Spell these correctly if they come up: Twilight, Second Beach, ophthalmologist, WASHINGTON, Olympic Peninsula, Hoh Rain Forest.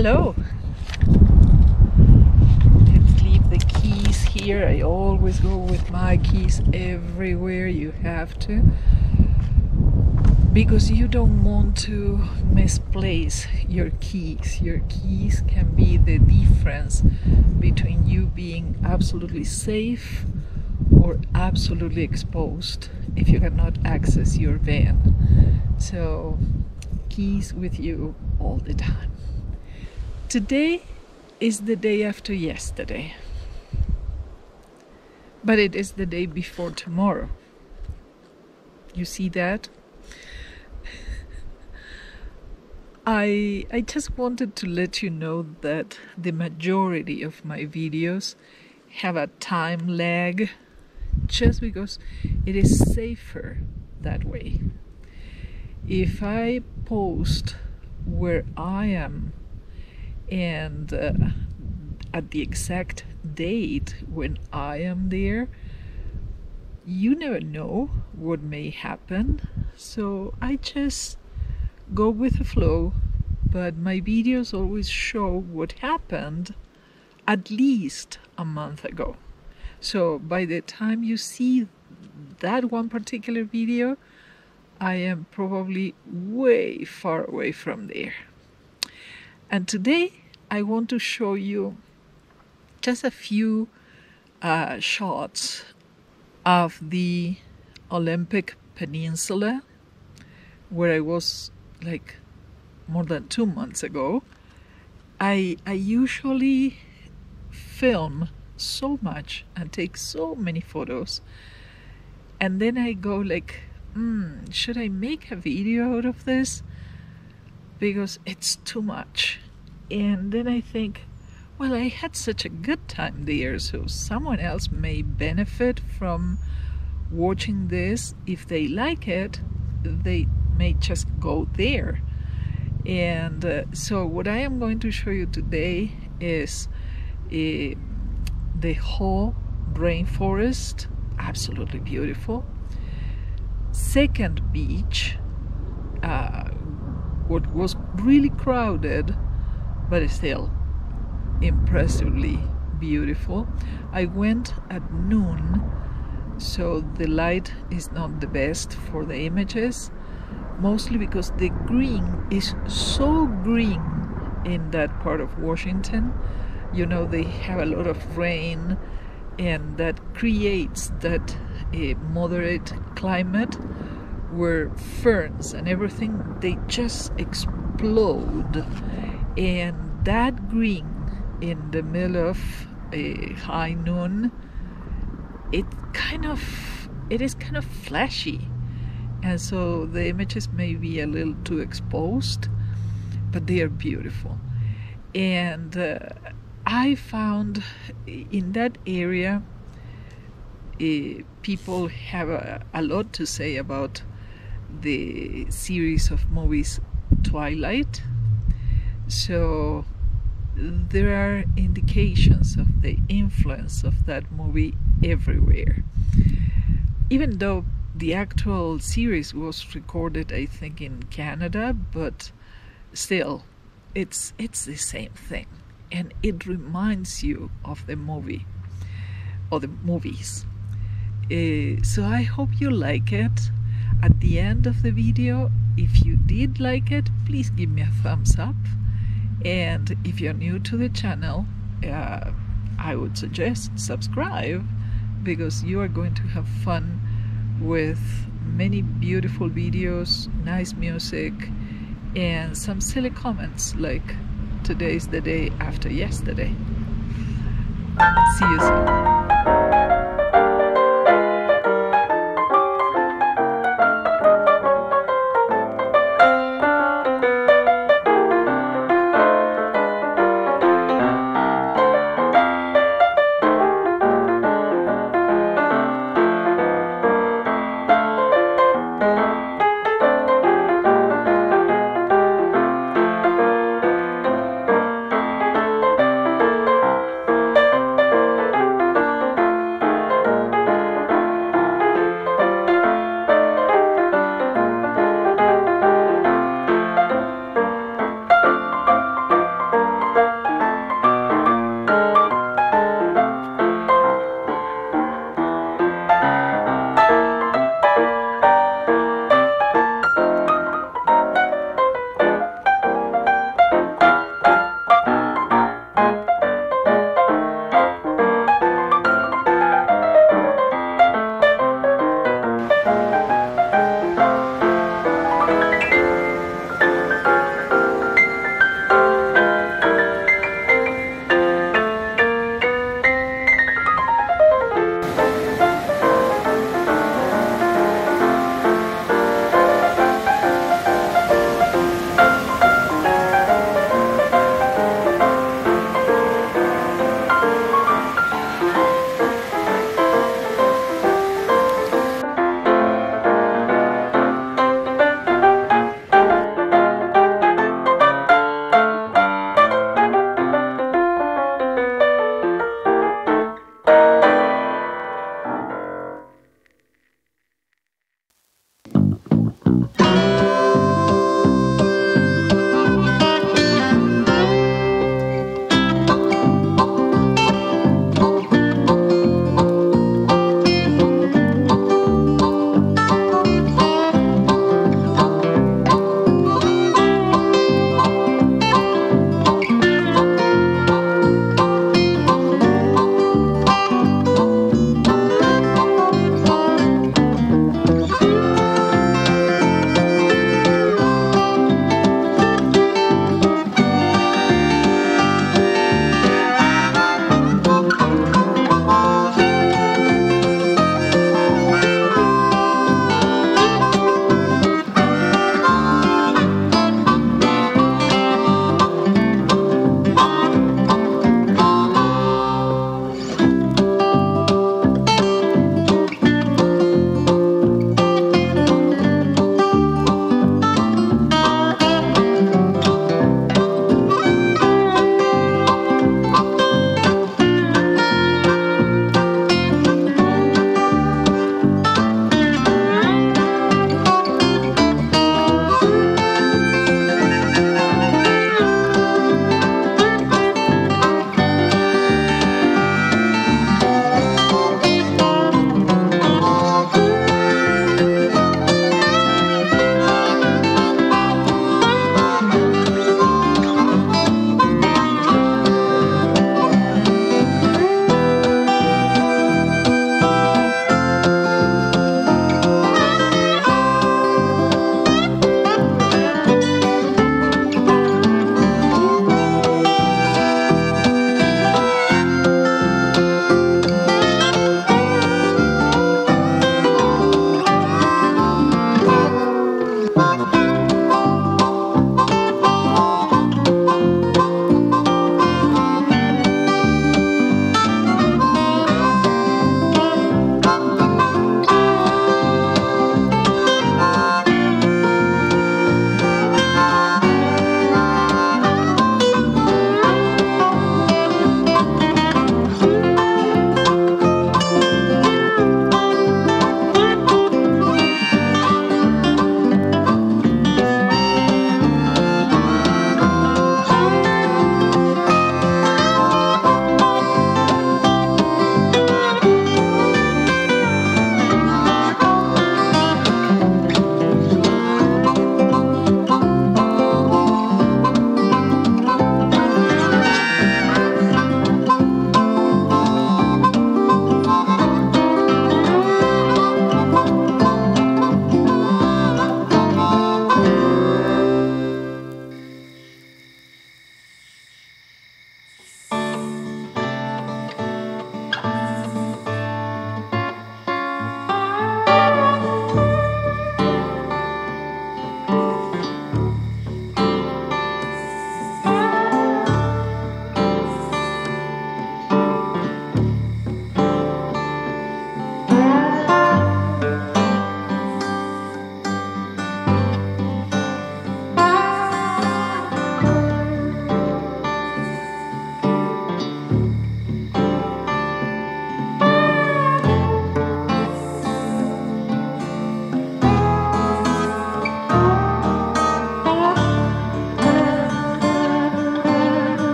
Hello. Let's leave the keys here. I always go with my keys everywhere. You have to, because you don't want to misplace your keys. Your keys can be the difference between you being absolutely safe or absolutely exposed if you cannot access your van. So keys with you all the time. Today is the day after yesterday, but it is the day before tomorrow. You see that? I just wanted to let you know that the majority of my videos have a time lag just because it is safer that way. If I post where I am and at the exact date when I am there, you never know what may happen, so I just go with the flow, but my videos always show what happened at least a month ago. So by the time you see that one particular video, I am probably way far away from there. And today I want to show you just a few shots of the Olympic Peninsula, where I was like more than 2 months ago. I usually film so much and take so many photos, and then I go like, should I make a video out of this? Because it's too much. And then I think, well, I had such a good time there, so someone else may benefit from watching this. If they like it, they may just go there. And so what I am going to show you today is the Hoh Rain Forest, absolutely beautiful. Second Beach, what was really crowded, but it's still impressively beautiful. I went at noon, so the light is not the best for the images, mostly because the green is so green in that part of Washington. You know, they have a lot of rain, and that creates that moderate climate where ferns and everything, they just explode. And that green in the middle of high noon, it is kind of flashy, and so the images may be a little too exposed, but they are beautiful. And I found in that area people have a lot to say about the series of movies Twilight, so there are indications of the influence of that movie everywhere, even though the actual series was recorded, I think, in Canada, but still, it's the same thing, and it reminds you of the movie or the movies. So I hope you like it. At the end of the video, if you did like it, please give me a thumbs up. And if you're new to the channel, I would suggest subscribe, because you are going to have fun with many beautiful videos, nice music, and some silly comments like today's the day after yesterday. See you soon.